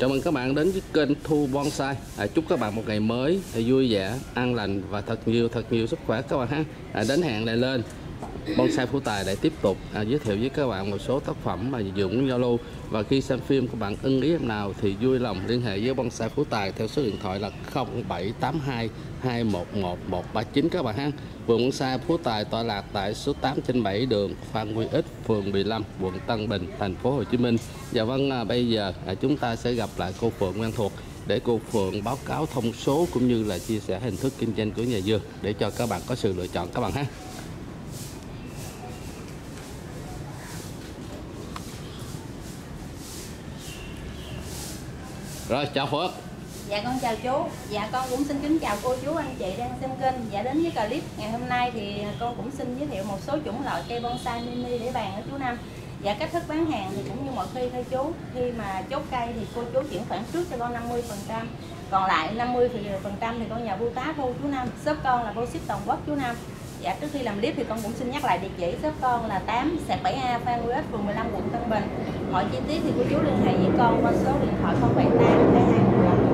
Chào mừng các bạn đến với kênh Thu Bonsai. Chúc các bạn một ngày mới vui vẻ, an lành và thật nhiều sức khỏe các bạn ha. Đến hẹn lại lên. Bonsai Phú Tài để tiếp tục giới thiệu với các bạn một số tác phẩm mà Dũng giao lưu. Và khi xem phim các bạn ưng ý em nào thì vui lòng liên hệ với Bonsai Phú Tài theo số điện thoại là 0782 211 139 các bạn ha. Vườn Bonsai Phú Tài tọa lạc tại số 8/7 đường Phan Huy Ích, phường 15, quận Tân Bình, thành phố Hồ Chí Minh. Và vâng, bây giờ chúng ta sẽ gặp lại cô Phượng quen thuộc để cô Phượng báo cáo thông số cũng như là chia sẻ hình thức kinh doanh của nhà vườn để cho các bạn có sự lựa chọn các bạn ha. Rồi, chào Phượng. Dạ con chào chú. Dạ con cũng xin kính chào cô chú anh chị đang xem kênh. Dạ đến với clip ngày hôm nay thì con cũng xin giới thiệu một số chủng loại cây bonsai mini để bàn với chú Năm. Dạ cách thức bán hàng thì cũng như mọi khi thôi chú. Khi mà chốt cây thì cô chú chuyển khoản trước cho con 50%. Còn lại 50% thì con nhà bưu tá thôi chú Năm. Shop con là cô ship toàn quốc chú Năm. Dạ trước khi làm clip thì con cũng xin nhắc lại địa chỉ shop con là 8/7A Phan Huy Ích, phường 15, quận Tân Bình. Mọi chi tiết thì cô chú liên hệ với con qua số điện thoại 078 22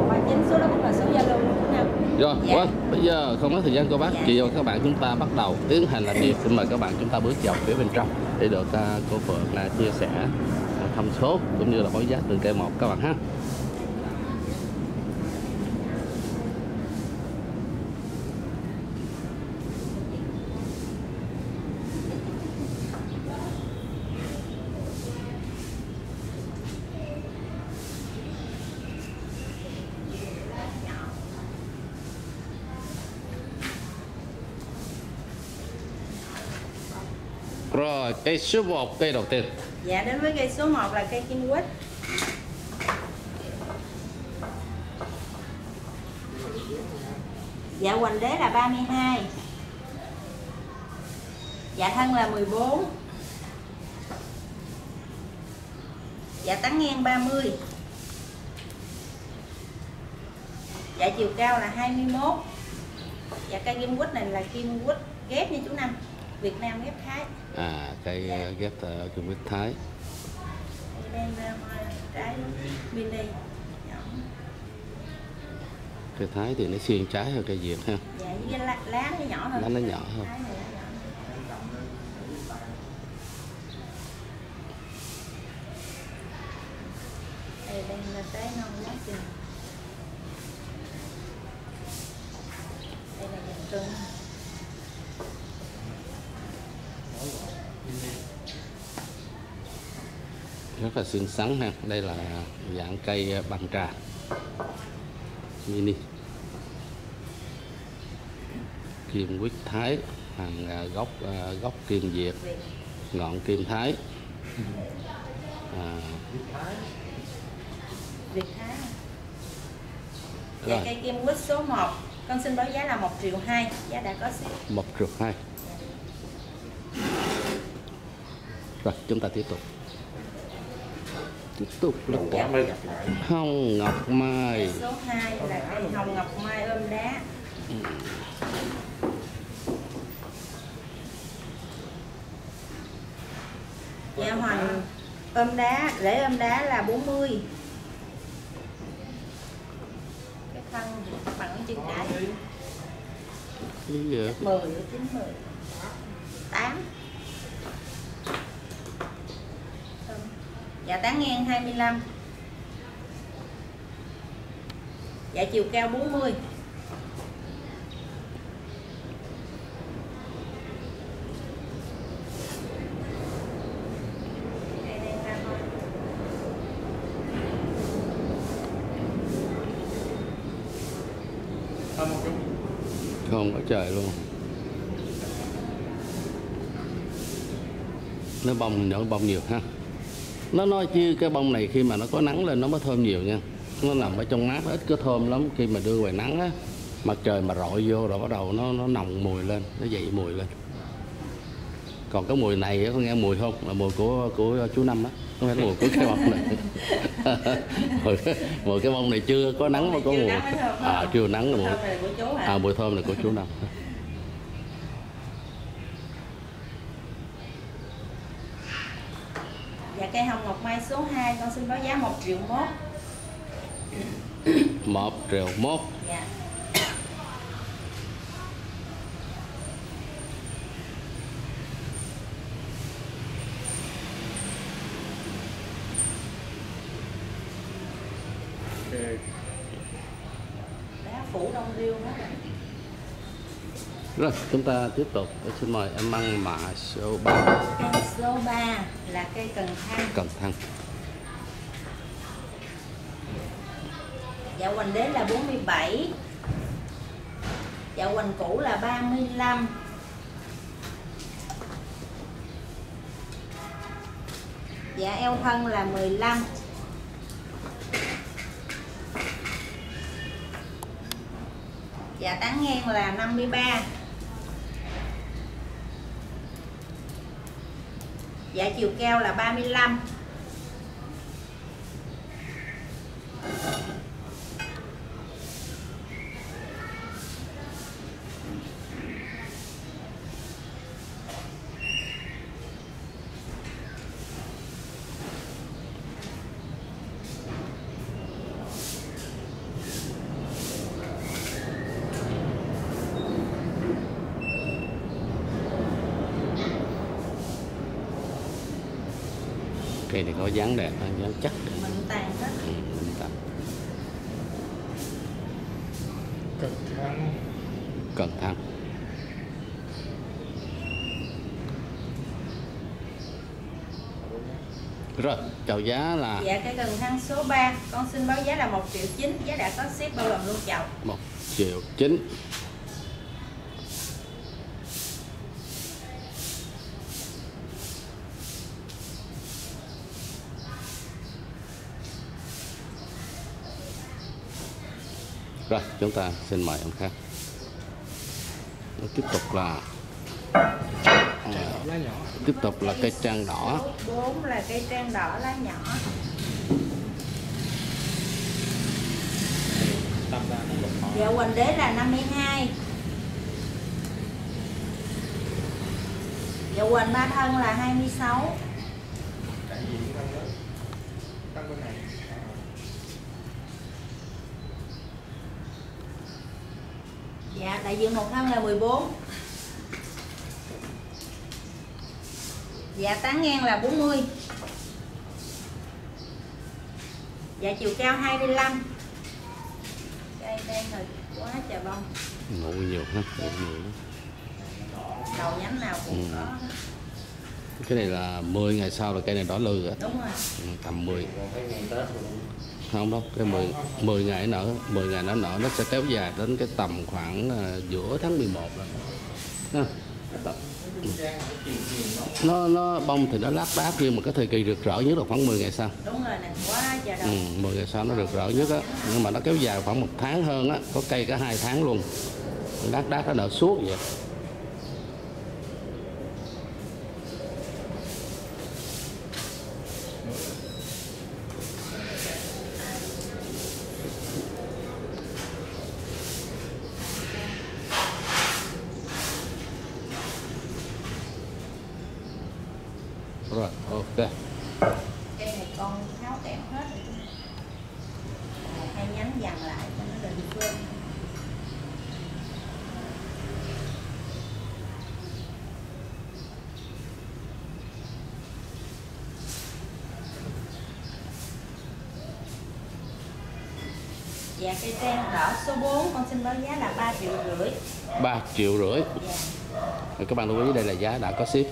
39, số đó cũng là số Zalo của chú Năm. Rồi, dạ. Quá. Bây giờ không có thời gian cô bác, dạ. Chị và các bạn chúng ta bắt đầu tiến hành làm việc. Xin mời các bạn chúng ta bước vào phía bên trong để được cô Phượng là chia sẻ thông số cũng như là báo giá từng cây một các bạn ha. Rồi, cây số 1, cây đầu tiên. Dạ, đến với cây số 1 là cây kim quýt. Dạ, hoành đế là 32. Dạ, thân là 14. Dạ, tán ngang 30. Dạ, chiều cao là 21. Dạ, cây kim quýt này là kim quýt ghép nha chú Năm. Việt Nam ghép Thái. À, cây dạ. Ghép kim quýt Thái. Đây là trái mini. Cây Thái thì nó xiên trái hơn cây Việt ha. Dạ, với cái lá nó nhỏ hơn. Lá nó nhỏ hơn. Đây là trái non lá chừng. Đây là dàn cưng. Rất là xinh xắn ha. Đây là dạng cây bằng trà mini kim quýt Thái, hàng gốc kim Việt, ngọn kim Thái, Rồi. Cây kim quýt số 1 con xin báo giá là 1.200.000, giá đã có ship 1.200.000. Rồi chúng ta tiếp tục là hồng ngọc mai. Số 2 là cây hồng ngọc mai ôm đá. Dạ hoành ôm đá, rễ ôm đá là 40. Cái thân bằng chân trái. 10, 9, 10, 8. Dạ tán ngang 25. Dạ chiều cao 40. Không có trời luôn. Nó bông, nó bông nhiều ha. Nó nói chứ cái bông này khi mà nó có nắng lên nó mới thơm nhiều nha. Nó nằm ở trong mát nó ít có thơm lắm. Khi mà đưa ngoài nắng á, mặt trời mà rọi vô rồi bắt đầu nó nồng mùi lên, nó dậy mùi lên. Còn cái mùi này có nghe mùi không? Là mùi của chú Năm á, không phải mùi của cái bông này. Mùi cái bông này chưa có nắng mà có mùi. À chưa nắng là mùi. À mùi thơm là của chú Năm. Dạ cây hồng ngọc mai số 2 con xin báo giá 1.100.000. 1 triệu 1. Dạ. Đá phủ đông riêu đó. Rồi, chúng ta tiếp tục. Xin mời em ăn mã số 3. Số 3 là cây cần thăng. Cần thăng. Dạ hoành đế là 47. Dạ hoành cũ là 35. Dạ eo thân là 15. Dạ tán ngang là 53. Dạ chiều cao là 35. Cây này có dáng đẹp, dáng chắc đẹp. Mình tàn hết. Ừ, mình tàn. Cần thăng. Cần thăng. Rồi, chào giá là... Dạ, cái cần thăng số 3, con xin báo giá là 1 triệu 9. Giá đã có ship bao gồm luôn chậu. 1 triệu 9. Rồi, chúng ta xin mời ông khác. Nó tiếp tục là tiếp tục là cây trang đỏ. 4 là cây trang đỏ lá nhỏ. Dạ hoành đế là 52. Dạ hoành ba thân là 26. Dạ, đại diện một thân là 14. Dạ, tán ngang là 40. Dạ, chiều cao 25. Đây, đen rồi, quá trời bông. Ngủ nhiều lắm, ngủ nhiều lắm. Đầu nhánh nào cũng có. Cái này là 10 ngày sau là cây này đỏ lư rồi. Đúng rồi. Tầm 10. Không đâu, cái 10 ngày nở, 10 ngày nó nở, nó sẽ kéo dài đến cái tầm khoảng giữa tháng 11 rồi. Nó bông thì nó lác đác, nhưng mà cái thời kỳ rực rỡ nhất là khoảng 10 ngày sau. Đúng rồi, quá giờ đâu. 10 ngày sau nó rực rỡ nhất á, nhưng mà nó kéo dài khoảng 1 tháng hơn á, có cây cả 2 tháng luôn. Lác đác nó nở suốt vậy. Rồi, ok. Cây này con tháo kẹp hết rồi. Hai nhánh dằn lại cho nó đừng quên. Dạ, cây sen đỏ số 4 con xin báo giá là 3,5 triệu. 3,5 triệu. Dạ. Các bạn lưu ý đây là giá đã có ship.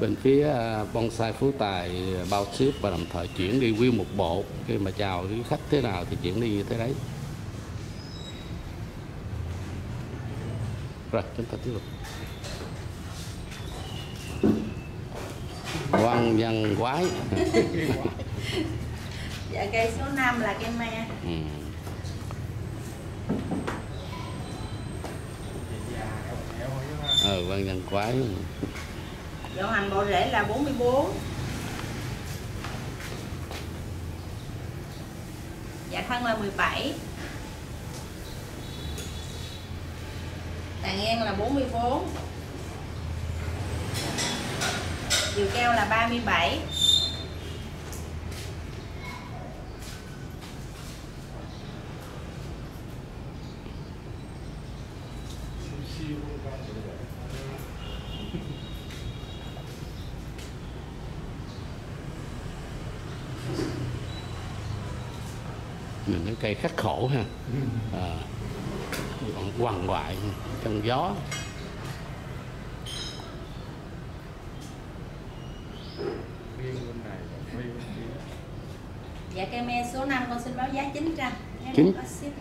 Bên phía Bonsai Phú Tài bao ship và đồng thời chuyển đi nguyên một bộ. Khi mà chào khách thế nào thì chuyển đi như thế đấy. Rồi, chúng ta tiếp tục. Quang văn quái. Dạ, cây số 5 là cây me. Quang văn quái. Dạ hoành bộ rễ là 44. Dạ thân là 17. Tàn ngang là 44. Chiều cao là 37. những cái cây khắc khổ ha, quằn quại trong gió. Dạ cây me số 5 con xin báo giá 900.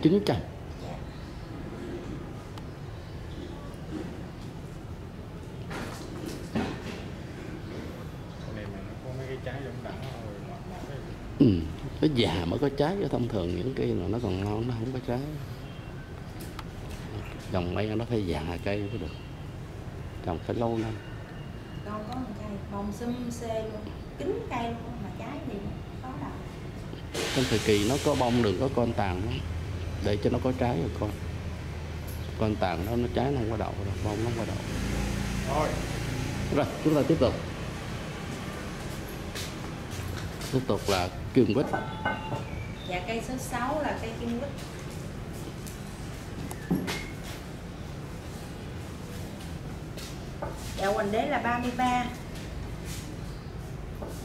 900. Nó già mới có trái, chứ thông thường những cây là nó còn non nó không có trái. Trồng mấy nó phải già cây mới được, trồng phải lâu năm. Con có một cây bông sum xê luôn, kính cây luôn mà trái thì có đâu. Trong thời kỳ nó có bông đừng có con tàn lắm, để cho nó có trái rồi con. Con tàn nó trái nó không có đậu đâu, bông nó không có đậu. Rồi chúng ta tiếp tục. Tiếp tục là kim quýt. Dạ cây số 6 là cây kim quýt. Dạ hoành đế là 33.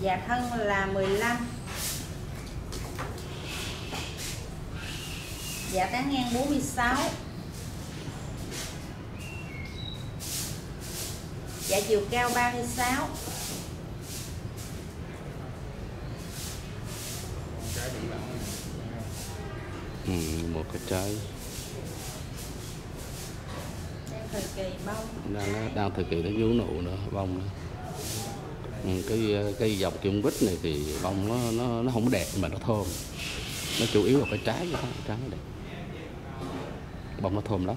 Dạ thân là 15. Dạ tán ngang 46. Dạ chiều cao 36. Một cái trái đang thời kỳ bông, đang thời kỳ nó vú nụ nữa, bông nữa. Cái dòng kim quýt này thì bông nó không đẹp mà nó thơm, nó chủ yếu là cái trái thôi, trái nó đẹp, bông nó thơm lắm.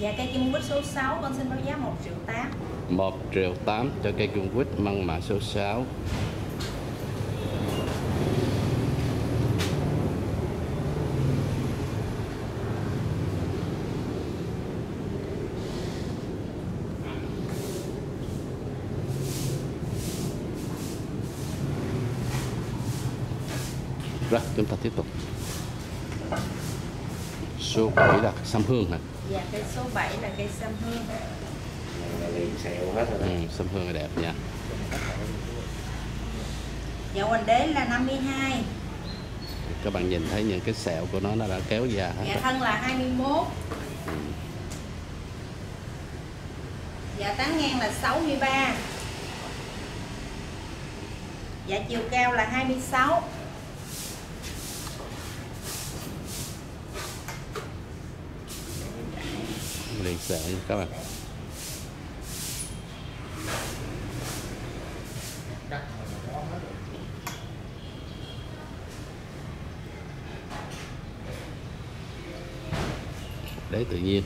Dạ cây kim quýt số 6 con xin báo giá 1.800.000. 1.800.000 cho cây kim quýt măng mạ số 6. Rồi chúng ta tiếp tục. Số 7 là sam hương hả? Dạ, cây số 7 là cây sam hương. Sam hương đẹp nha. Dạ, hoành đế là 52. Các bạn nhìn thấy những cái sẹo của nó đã kéo dài hết. Dạ, thân là 21. Dạ, tán ngang là 63. Dạ, chiều cao là 26. Liền sẹo các bạn. Đấy tự nhiên.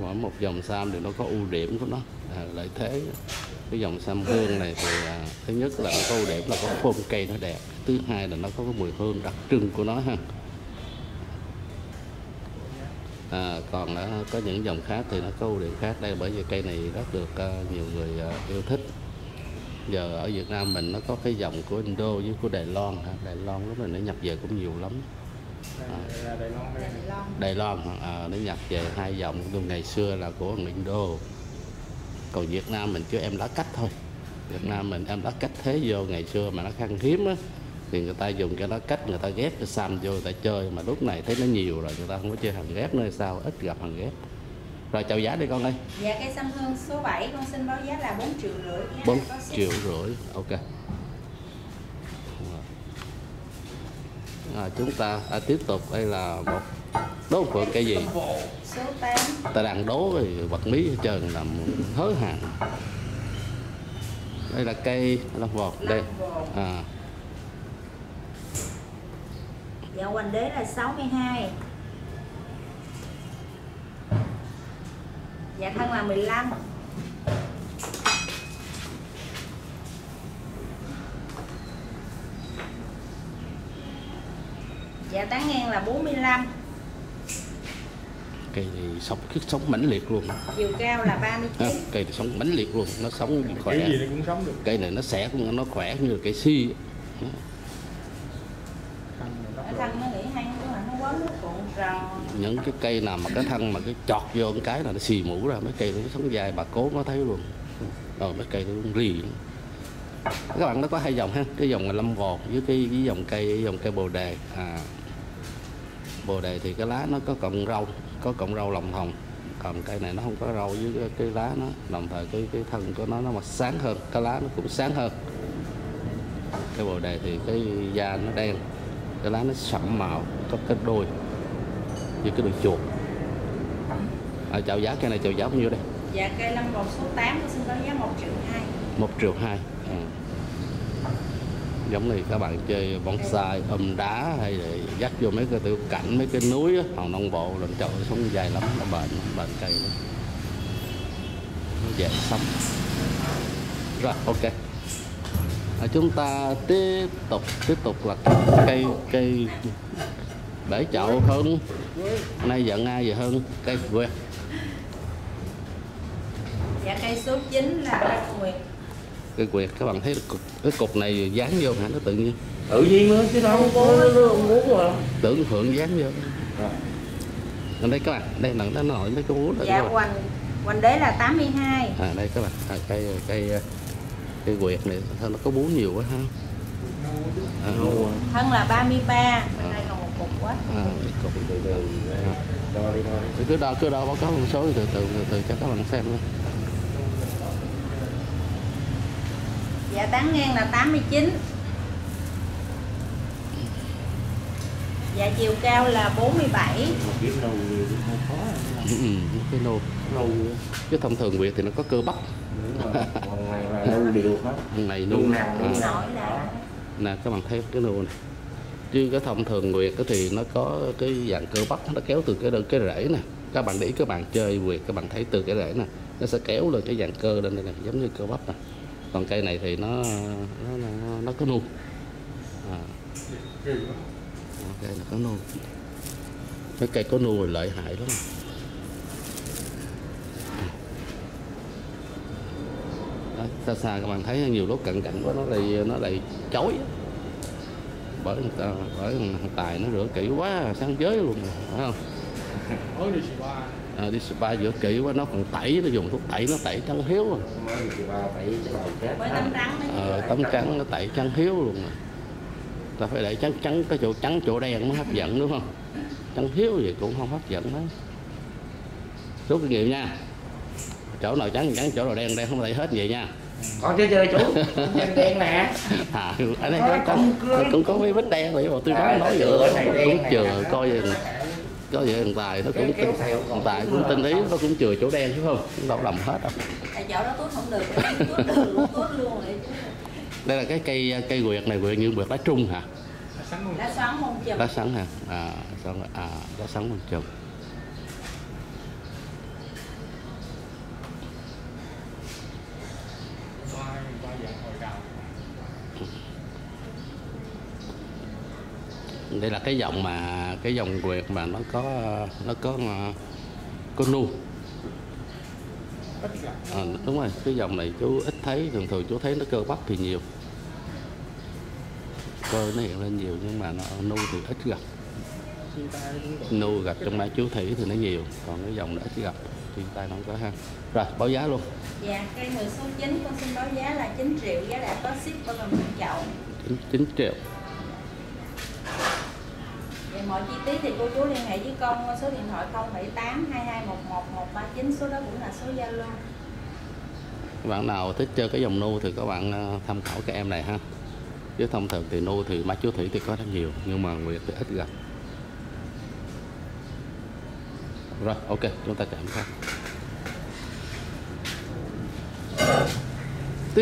Mỗi một dòng sam thì nó có ưu điểm của nó, lợi thế. Cái dòng sam hương này thì thứ nhất là nó có ưu điểm là có phôm cây nó đẹp, thứ hai là nó có cái mùi hương đặc trưng của nó ha. Còn có những dòng khác thì nó có ưu điểm khác đây, bởi vì cây này rất được nhiều người yêu thích. Giờ ở Việt Nam mình nó có cái dòng của Indo với của Đài Loan ha. Đài Loan lúc này nó nhập về cũng nhiều lắm. Đài Loan nó nhập về hai dòng, ngày xưa là của Nguyễn Đô, còn Việt Nam mình chứ em lá cách thôi. Việt Nam mình em lá cách thế vô, ngày xưa mà nó khan hiếm á thì người ta dùng cái lá cách, người ta ghép cái sam vô người ta chơi, mà lúc này thấy nó nhiều rồi người ta không có chơi hàng ghép nữa sao, ít gặp hàng ghép. Rồi chào giá đi con ơi. Dạ cây sam hương số 7 con xin báo giá là 4.500.000. 4.500.000, ok. Chúng ta tiếp tục. Đây là một đố của cái gì số 8. Ta đang đố thì bật mí hết trơn làm hớ hàng. Đây là cây lông vột đây. À. Dạ hoành đế là 62. Dạ thân là 15. Dạ tán ngang là 45. Cây này sống mãnh liệt luôn. Chiều cao là 39. À, cây này sống mãnh liệt luôn, nó sống khỏe. Cái gì nó cũng sống được. Cây này nó xẻ cũng nó khỏe như là cây si. Cái thân nó nghỉ hang của nó quá nó cuộn tròn. Những cái cây nào mà cái thân mà cái chọt vô cái là nó xì mũ ra, mấy cây nó sống dài bà cố nó thấy luôn. Rồi mấy cây nó rì. Các bạn nó có hai dòng ha, cái dòng là lâm vọt với cái dòng cây bồ đề. À, bồ đề thì cái lá nó có cọng râu lòng thòng, còn cây này nó không có râu với cái lá nó, đồng thời cái thân của nó mà sáng hơn, cái lá nó cũng sáng hơn. Cái bồ đề thì cái da nó đen, cái lá nó sẫm màu, có cái đuôi như cái đuôi chuột. À, chào giá, cây này chào giá bao nhiêu đây? Dạ cây lâm vọt số 8 xin có giá 1.200.000. 1.200.000. Ừ. Giống này các bạn chơi bonsai ôm đá hay là dắt vô mấy cái tiểu cảnh, mấy cái núi á, hòn non bộ lên trời sống dài lắm, nó bền cây lắm, nó dễ sống. Rồi ok, chúng ta tiếp tục là cây bể chậu hơn. Nay giận ai về hơn cây quê? Dạ cây số 9 là cây nguyệt. Cây quyệt các bạn thấy cái cục này dán vô hả, nó tự nhiên. Tự nhiên nữa chứ đâu có muốn mà. Tưởng phượng dán vô. Rồi. Đây các bạn, đây nó nổi mấy cái búa này. Dạ hoành đế là 82. À đây các bạn, à, cây quyệt này nó có búa nhiều quá ha. À, thân là 33, à. Đây còn một cục quá. À cục từ từ. Cứ đo báo cáo con số từ từ cho các bạn xem luôn. Dạ tán ngang là 89. Dạ chiều cao là 47. Cái thông thường Việt thì nó có cơ bắp. Này nâu nè, các bạn thấy cái nâu này. Chứ cái thông thường Việt thì nó có cái dạng cơ bắp, nó kéo từ cái rễ nè. Các bạn để ý, các bạn chơi Việt các bạn thấy từ cái rễ nè, nó sẽ kéo lên cái dạng cơ lên đây này, giống như cơ bắp nè. Còn cây này thì nó có nụ. À. Cây này có nụ. Cái cây có nụ thì lợi hại lắm. Đó, xa các bạn thấy nhiều lúc cận của nó lại chói. Bởi Tài nó rửa kỹ quá, sáng giới luôn rồi, phải không? À, đi spa giữa kỹ quá, nó còn tẩy, nó dùng thuốc tẩy, nó tẩy trắng hiếu rồi. Tấm trắng nó tẩy trắng hiếu luôn rồi. Ta phải để trắng cái chỗ trắng chỗ đen mới hấp dẫn đúng không? Trắng hiếu vậy cũng không hấp dẫn lắm. Rút kinh nghiệm nha. Chỗ nào trắng chỗ nào đen không tẩy hết vậy nha. Còn chơi chơi chú, đen nè. À, ở đây cũng có mấy vết đen vậy mà tôi nói vậy. Cũng chừa coi vậy. Có vậy thằng Tài nó cũng tinh ý, nó cũng chừa chỗ đen chứ không, đâu lầm hết đâu. Tại chỗ đó tốt không được, tốt luôn vậy chứ. Đây là cái cây quyệt này, quyệt như quyệt lá trung hả? Lá xoắn mông chùm. Lá xoắn hả? À, lá xoắn mông chùm. Đây là cái dòng quyệt mà nó có nu. À, đúng rồi, cái dòng này chú ít thấy, thường chú thấy nó cơ bắp thì nhiều, cơ nó hiện lên nhiều nhưng mà nó nu thì ít gặp. Nu gặp trong mã chú thủy thì nó nhiều, còn cái dòng nó ít gặp, thiên tai nó không có ha. Rồi báo giá luôn. Dạ cây người số 9 con xin báo giá là 9 triệu, giá là có ship bao gồm chậu. 9 triệu. Mọi chi tiết thì cô chú liên hệ với con qua số điện thoại 0782211139, số đó cũng là số Zalo. Các bạn nào thích chơi cái dòng nu thì các bạn tham khảo cái em này ha. Chứ thông thường thì nu thì má chú thủy thì có rất nhiều nhưng mà nguyệt thì ít gặp. Rồi ok, chúng ta chạm khác.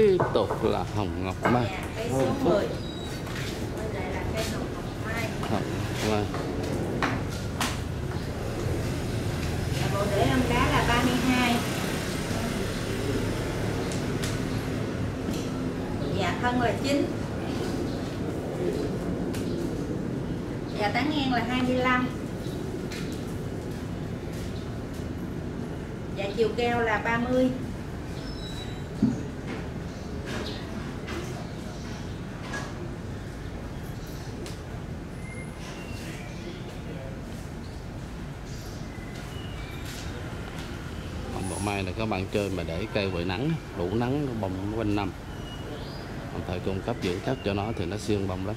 tiếp tục là hồng ngọc mai. Hồng phúc. Hồng ngọc mai. Bộ rễ hồng cá là 32. Dạ thân là 9. Dạ tán ngang là 25. Dạ chiều keo là 30. Mai là các bạn chơi mà để cây vội nắng, đủ nắng nó bông quanh năm, đồng thời cung cấp dưỡng chất cho nó thì nó xương bông lắm.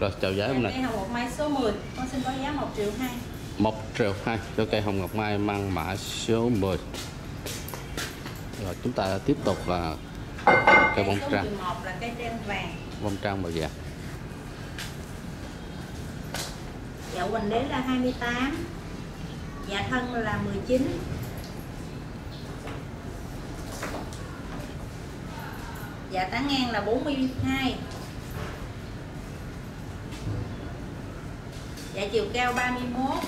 Rồi chào giá hôm nay. Cây hồng ngọc mai số 10 con xin có giá 1.2 triệu. 1.2 triệu cho cây hồng ngọc mai mang mã số 10. Rồi chúng ta tiếp tục là cây bông trang. Cây số 11 là cây trang vàng. Bông trang màu vàng. Dạ quỳnh đế là 28. Dạ thân là 19. Dạ tán ngang là 42. Dạ chiều cao 31.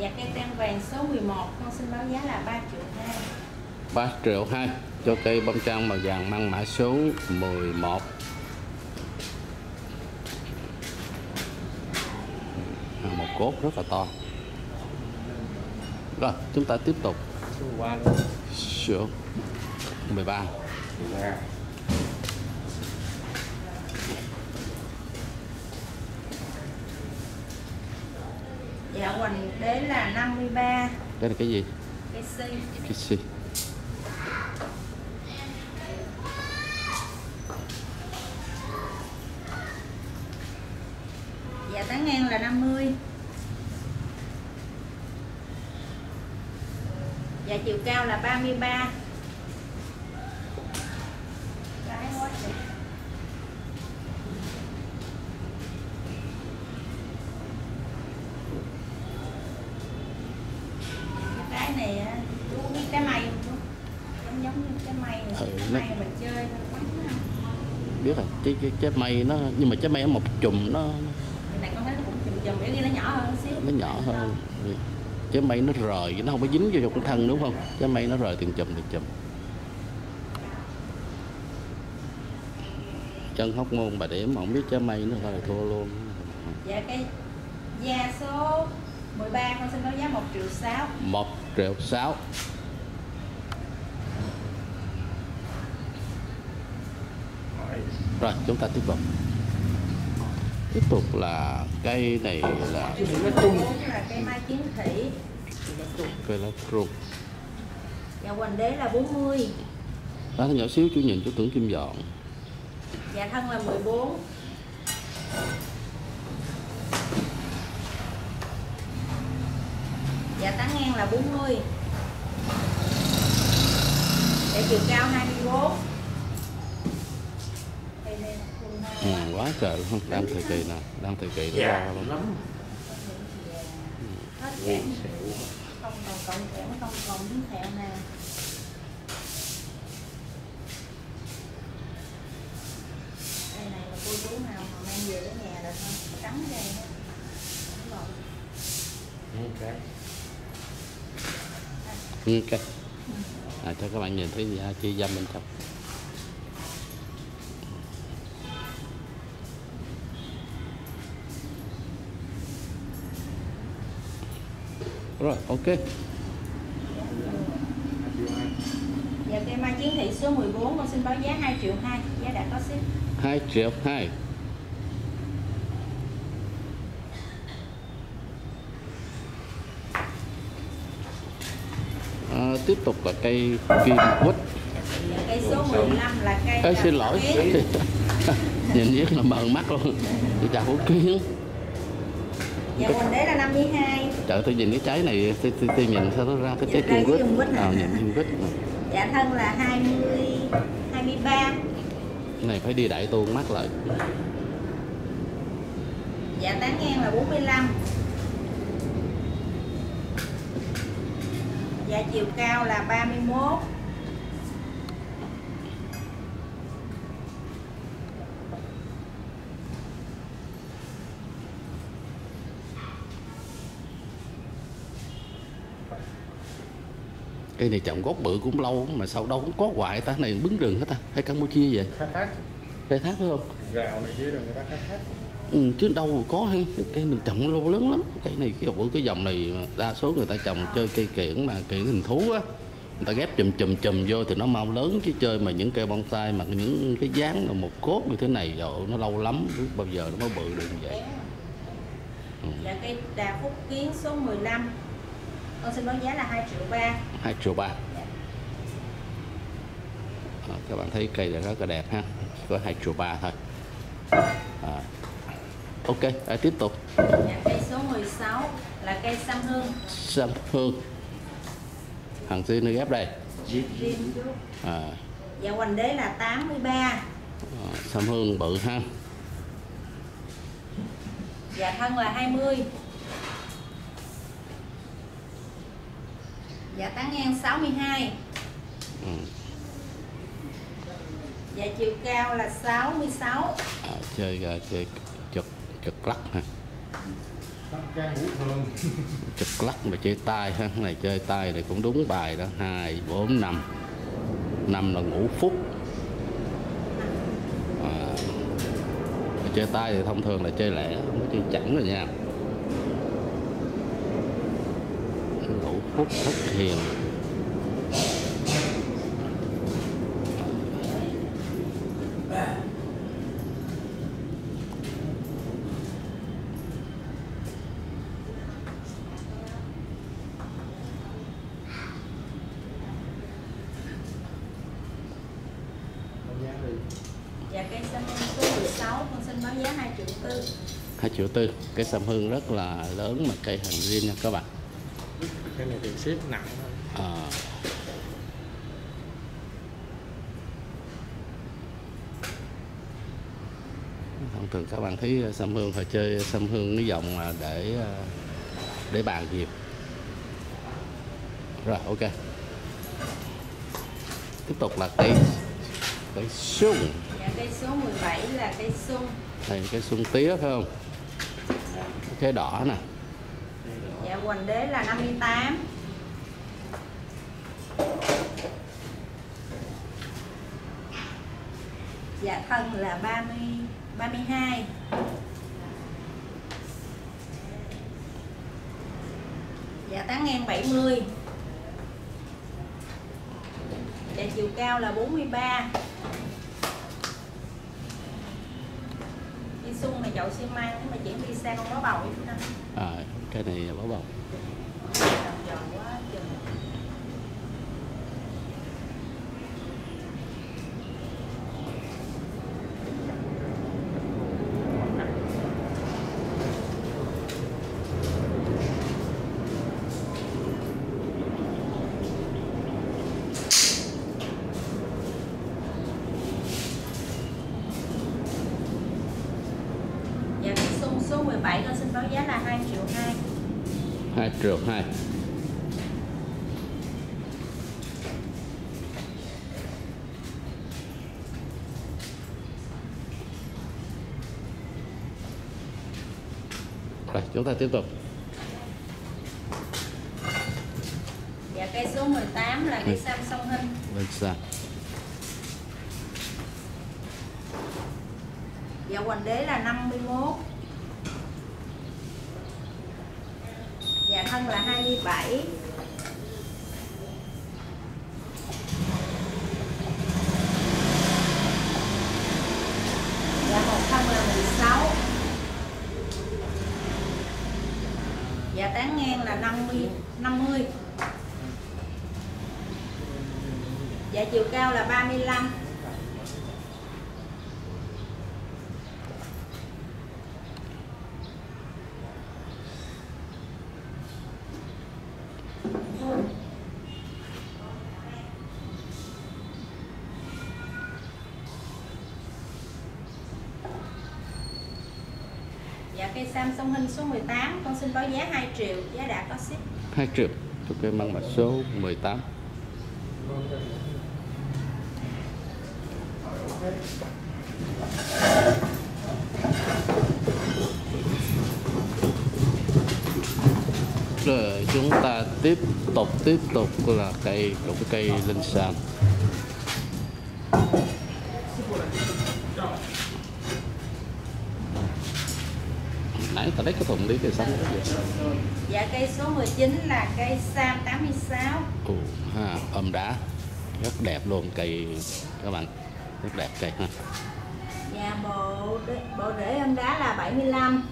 Dạ cây tem vàng số 11 con xin báo giá là 3.2 triệu. 3.2 triệu cho cây bông trang màu vàng mang mã số 11. Một cốt rất là to. Rồi chúng ta tiếp tục. Số 13. Dạ hoành đế là 53. Đây là cái gì? Cái xi. Cái xi. Dạ tán ngang là 50. Dạ chiều cao là 33. Trái mây nó, nhưng mà trái mây ở một chùm nó này con thấy nó cũng chùm nó nhỏ hơn xíu. Nó nhỏ hơn. Trái mây nó rời, nó không có dính vô trong thân đúng không? Trái mây nó rời từng chùm. Chân hóc môn bà điểm mà không biết trái mây nó thôi là thua luôn. Dạ cái da số 13 con xin có giá 1.6 triệu. 1.6 triệu. Rồi chúng ta tiếp tục là cây này là cây mai chiến thủy, cây lá trúc. Dạ hoành đế là 40. Lá nhỏ xíu chú nhìn chú tưởng kim dọn. Dạ thân là 14. Dạ tán ngang là 40. Dạ chiều cao 24. Ừ, quá trời luôn, đang thời kỳ nè, già luôn lắm. Không còn kẽm, không còn miếng thẹo nè. Đây này là cô chú nào mà mang về đến nhà là không cắm ra đó. Đúng rồi. Ok. À, cho các bạn nhìn thấy gì ha, chi dâm bên trong. Rồi, ok. Dạ, cây mai Chiến Thị số 14 con xin báo giá 2.200.000, giá đã có ship. 2.200.000. Tiếp tục là cây kim quýt. Cây số 15 là cây. Ê, xin lỗi. Nhìn biết là mờ mắt luôn. Chào Phú Kiến. Dạ, mình đấy là 52. Trời, tôi nhìn cái trái này, tôi nhìn sao nó ra cái trái kim quýt. Nhìn kim quýt. Dạ, thân là 23. Cái này phải đi đại tuôn mắt lại. Dạ, tán ngang là 45. Dạ, chiều cao là 31. Cây này trồng gốc bự cũng lâu mà sau đâu cũng có hoài ta, này bứng rừng hết ta, hay Campuchia vậy? Khai thác. Khai thác phải không? Gạo này dưới rồi người ta khai thác. Ừ, chứ đâu có hay, cây mình trồng lâu lớn lắm. Cây này cái dòng này đa số người ta trồng chơi cây kiển mà kiển hình thú á. Người ta ghép chùm vô thì nó mau lớn, chứ chơi mà những cây bonsai mà những cái dáng là một cốt như thế này rồi nó lâu lắm, biết bao giờ nó mới bự được như vậy. Ừ. Là cây đà Phúc Kiến số 15. Con xin báo giá là 2.300.000. 2.300.000. Yeah. À, các bạn thấy cây này rất là đẹp ha. Có 2.300.000 thôi. À, ok, tiếp tục. Yeah, cây số 16 là cây sam hương. Sam hương. Hàng xin nó ghép đây. À. Dạ, hoành đế là 83. À, sam hương bự ha. Dạ, thân là 20. Dạ, tán ngang 62. Ừ. Dạ, chiều cao là 66. À, chơi chật lắc ha. Chật lắc mà chơi tay ha, này chơi tay này cũng đúng bài đó. 2, 4, 5. 5 là ngũ phúc. À, chơi tay thì thông thường là chơi lẻ, không có chơi chẵn rồi nha. Phúc Thất Hiền. Dạ, cây sam hương số 16 con xin báo giá 2.400.000. 2.400.000. Cây sam hương rất là lớn mà cây hàng riêng nha các bạn. Cái này thì ship nặng thôi. À. Thông thường các bạn thấy sam hương phải chơi sam hương cái dòng là để bàn dịp. Rồi, ok. Tiếp tục là cây sung. Dạ, cây số 17 là cây sung. Đây cây sung tía phải không? Cái đỏ nè. Dạ, hoành đế là 58. Dạ, thân là 32. Dạ, tán ngang 70. Dạ, chiều cao là 43. Đi xung này chậu xi măng, nếu mà chuyển đi sang con bó bầu đi thôi. À, cái này là bó bầu. Dạ, cái xung số 17 con xin báo giá là 2.200.000. 2.200.000. Rồi, chúng ta tiếp tục. Dạ, cây số 18 là cây sam song hinh. Dạ, hoành đế là 51. Dạ, thân là 27. Dạ một thân là 16. Dạ tán ngang là 50. Dạ chiều cao là 35. Dạ cây sam song hình số 18 con xin báo giá 2 triệu, giá đã có ship. 2 triệu cho cây măng mã số 18. Rồi chúng ta tiếp tục là cây linh sam. Nãy ta lấy cái thùng đi cây sam. Dạ cây số 19 là cây sam 86. Ồ ha, ôm đá. Rất đẹp luôn cây các bạn. Rất đẹp cây ha. Dạ bộ rễ ôm đá là 75.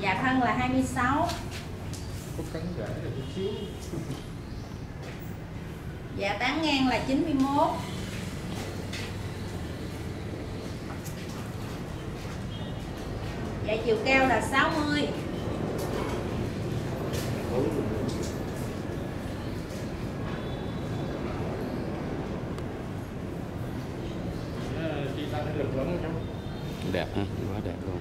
Dạ thân là 26. Có cánh rễ là chút xíu. Dạ tán ngang là 91. Dạ chiều cao là 60. Đẹp ha, quá đẹp luôn.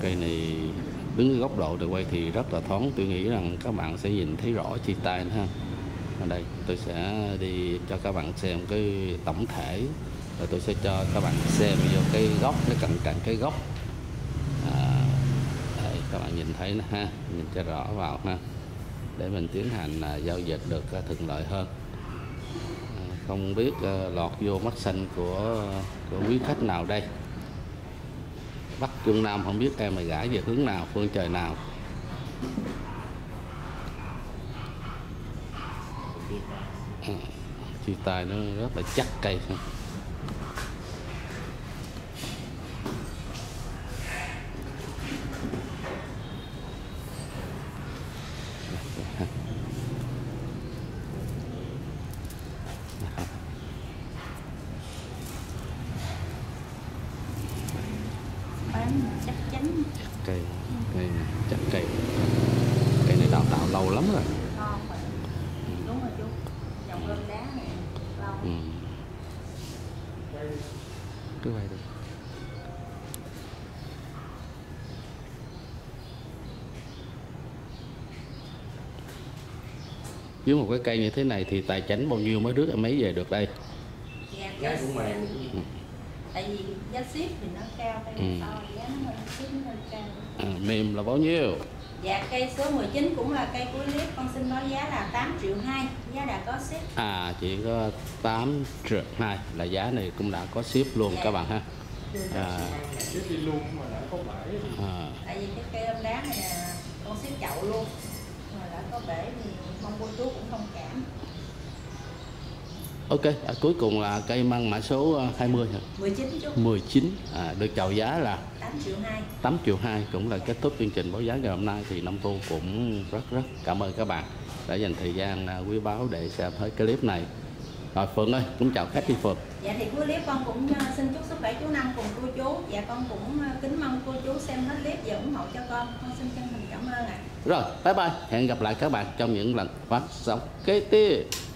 Cây này đứng góc độ từ quay thì rất là thoáng, tôi nghĩ rằng các bạn sẽ nhìn thấy rõ chi tay ha. Ở đây tôi sẽ đi cho các bạn xem cái tổng thể, rồi tôi sẽ cho các bạn xem vô cái góc, cái cận cảnh cái góc. Đây, các bạn nhìn thấy nó ha, nhìn cho rõ vào ha, để mình tiến hành giao dịch được thuận lợi hơn. Không biết lọt vô mắt xanh của quý khách nào đây. Bắc Trung Nam không biết em mày gãi về hướng nào, phương trời nào. Chi tài nó rất là chắc cây. Cây này đào lâu lắm rồi. Đúng rồi chú. Trồng ôm đá này lâu. Cứ vậy đi. Với một cái cây như thế này thì tài chánh bao nhiêu mới rước em mấy về được đây? Dạ, cái cũng mày. Tại vì giá ship thì nó cao, cây to giá nó hơi cao. Mềm là bao nhiêu? Dạ cây số 19 cũng là cây cuối clip, con xin báo giá là 8 triệu 2, giá đã có ship. Chỉ có 8 triệu 2 là giá này cũng đã có ship luôn dạ. Các bạn ha. Ship đi luôn mà đã có bể. Tại vì cái cây ôm đá này là con ship chậu luôn mà đã có bể thì mong cô chú cũng thông cảm. Ok, cuối cùng là cây măng mã số 20 hả? 19 chú. 19, được chào giá là 8 triệu 2. 8 triệu 2 cũng là kết thúc chương trình báo giá ngày hôm nay. Thì Nam Thu cũng rất cảm ơn các bạn đã dành thời gian quý báu để xem hết cái clip này. Rồi Phượng ơi, cũng chào khách đi Phượng. Dạ thì cuối clip con cũng xin chúc sức khỏe chú Năm cùng cô chú. Dạ con cũng kính mong cô chú xem hết clip và ủng hộ cho con. Con xin chân thành cảm ơn ạ. Rồi, bye bye, hẹn gặp lại các bạn trong những lần phát sóng kế tiếp.